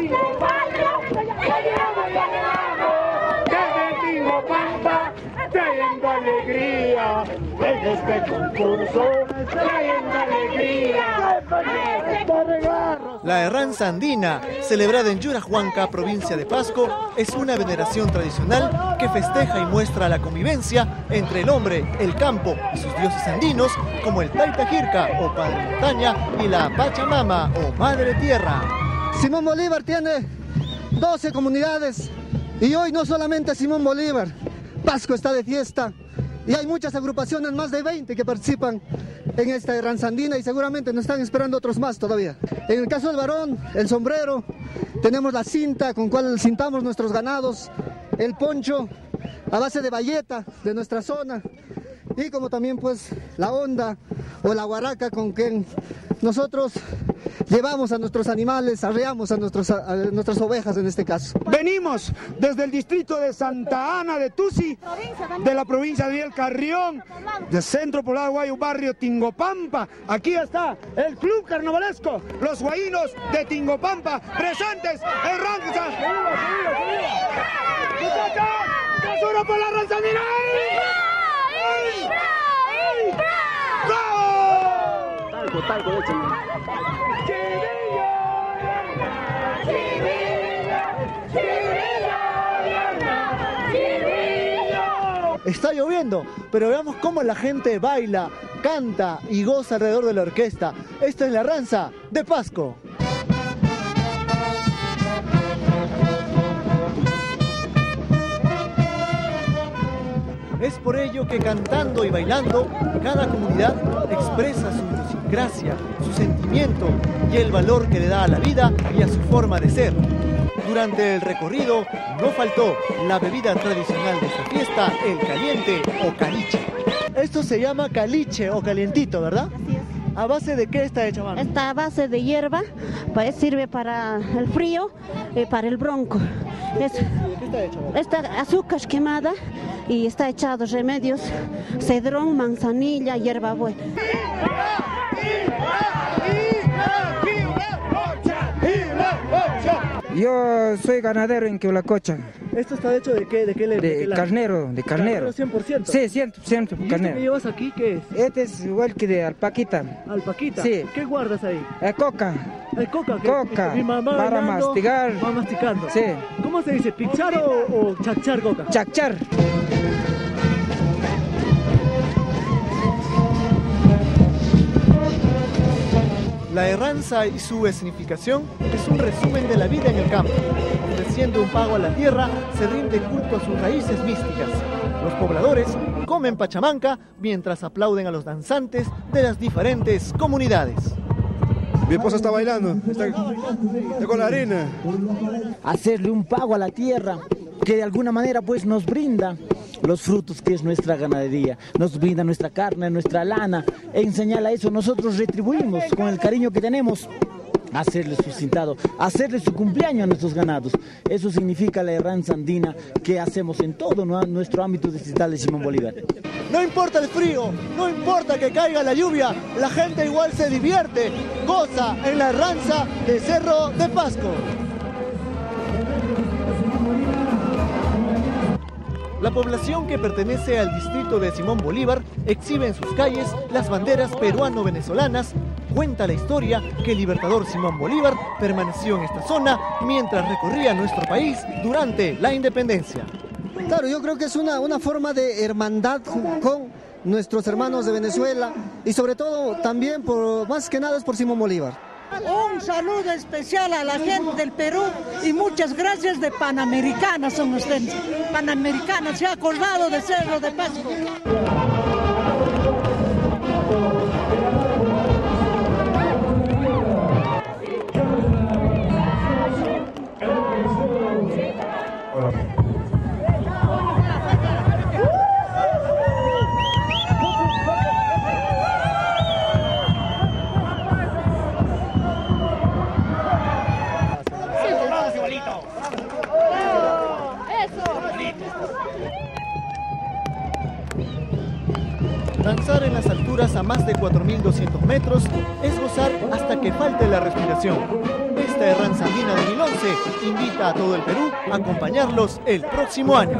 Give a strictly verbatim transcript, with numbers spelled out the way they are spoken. Desde Tingopampa, trayendo alegría, en este concurso, trayendo alegría. La herranza andina, celebrada en Yurajuanca, provincia de Pasco, es una veneración tradicional que festeja y muestra la convivencia entre el hombre, el campo y sus dioses andinos, como el Taitajirca o Padre Montaña y la Pachamama o Madre Tierra. Simón Bolívar tiene doce comunidades y hoy no solamente Simón Bolívar, Pasco está de fiesta y hay muchas agrupaciones, más de veinte que participan en esta herranza andina y seguramente nos están esperando otros más todavía. En el caso del varón, el sombrero, tenemos la cinta con cual cintamos nuestros ganados, el poncho a base de bayeta de nuestra zona y como también pues la honda o la guaraca con que nosotros llevamos a nuestros animales, arreamos a, nuestros, a nuestras ovejas en este caso. Venimos desde el distrito de Santa Ana de Tusi, de la provincia de El Carrión, del centro poblado Guayo Barrio, Tingopampa. Aquí está el club carnavalesco, los guayinos de Tingopampa, presentes en Ranza. ¡Tesoro por la Ranza! ¡Talco, talco, échame! Está lloviendo, pero veamos cómo la gente baila, canta y goza alrededor de la orquesta. Esta es la herranza de Pasco. Es por ello que cantando y bailando, cada comunidad expresa su idiosincrasia, su sentimiento y el valor que le da a la vida y a su forma de ser. Durante el recorrido no faltó la bebida tradicional de esta fiesta, el caliente o caliche. Esto se llama caliche o calientito, ¿verdad? Así es. ¿A base de qué está hecha, mano? Está a base de hierba, pues sirve para el frío y para el bronco. Es, ¿Qué está hecha? Está azúcar quemada y está echado remedios, cedrón, manzanilla, hierbabuena. Yo soy ganadero en Queblacocha. ¿Esto está hecho de qué? ¿De qué le, de, de qué carnero, de carnero. ¿Carnero cien por ciento? Sí, cien por ciento carnero. ¿Y este que llevas aquí qué es? Este es igual que de alpaquita. ¿Alpaquita? Sí. ¿Qué guardas ahí? Eh, coca. ¿Hay coca? Coca. Mi mamá para ganando, masticar. Para masticando. Sí. ¿Cómo se dice? ¿Pichar o, o chachar coca? Chachar. La herranza y su escenificación es un resumen de la vida en el campo. Ofreciendo un pago a la tierra, se rinde culto a sus raíces místicas. Los pobladores comen pachamanca mientras aplauden a los danzantes de las diferentes comunidades. Mi esposa está bailando, está, está con la arena. Hacerle un pago a la tierra que de alguna manera pues nos brinda los frutos que es nuestra ganadería, nos brinda nuestra carne, nuestra lana. En señal a eso nosotros retribuimos con el cariño que tenemos, hacerle su cintado, hacerle su cumpleaños a nuestros ganados. Eso significa la herranza andina que hacemos en todo nuestro ámbito distrital de Simón Bolívar. No importa el frío, no importa que caiga la lluvia, la gente igual se divierte, goza en la herranza de Cerro de Pasco. La población que pertenece al distrito de Simón Bolívar exhibe en sus calles las banderas peruano-venezolanas. Cuenta la historia que el libertador Simón Bolívar permaneció en esta zona mientras recorría nuestro país durante la independencia. Claro, yo creo que es una, una forma de hermandad con nuestros hermanos de Venezuela y sobre todo también, por, más que nada, es por Simón Bolívar. Un saludo especial a la gente del Perú y muchas gracias de Panamericana son ustedes. Panamericana se ha acordado de Cerro de Pasco. Danzar en las alturas a más de cuatro mil doscientos metros es gozar hasta que falte la respiración. Esta herranza andina de dos mil once Platense invita a todo el Perú a acompañarlos el próximo año.